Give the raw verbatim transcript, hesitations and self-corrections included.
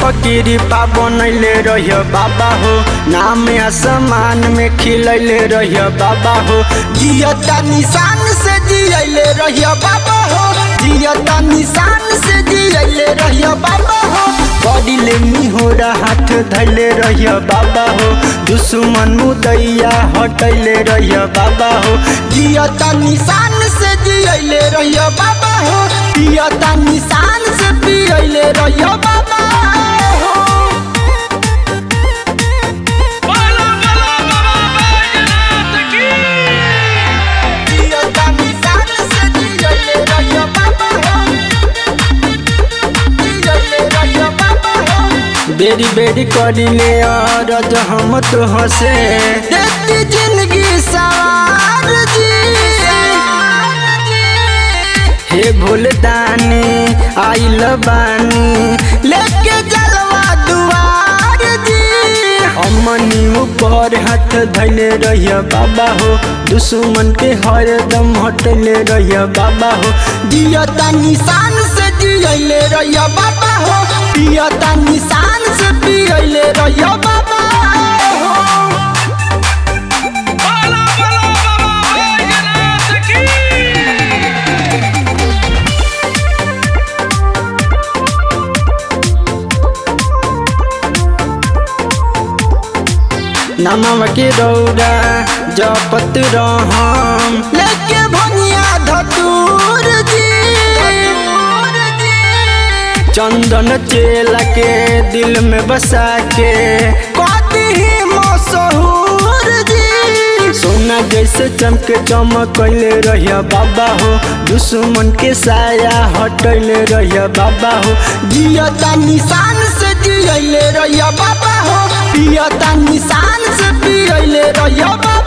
फकीरी बनैले रहियो बाबा हो, नाम आसमान में खिलैले रहियो बाबा हो, जियता निशान से जियले रहियो बाबा हो, जियता निशान से जियले रहियो बाबा हो, बॉडीले मिहोरा हाथ धैले रहियो बाबा हो, दुश्मन मुदैया हटैले रहियो बाबा हो, जियता निशान से जियले रहियो बाबा हो, जियता निशान से पियले रहियो बाबा हो। बेरी बेरी करी ले अरज हम तो हसे देती जिंदगी सवार जी, हे भोले दानी आइल बानी लेके जलवा दुआर जी, अमनी ऊपर हाथ धैले रहिया बाबा हो, दुश्मन के हर दम हटले रहिया बाबा हो, जियता निशान से जियले रहिया बाबा हो, जियता निशान ले रहियो बाबा हो। बाला बाला बाबा भैरनाथ की। नमः के दौड़ा जपत रहम लेके भनिया धतूर जी, चंदन चेला के दिल में बसा के कहती ही मशहूर जी, सोना जैसे चमके चमकले रहिया बाबा हो, दुश्मन के साया हटले रहिया बाबा हो, जियता निशान से जियले रहिया बाबा हो, पियता निशान से पियले रहिया।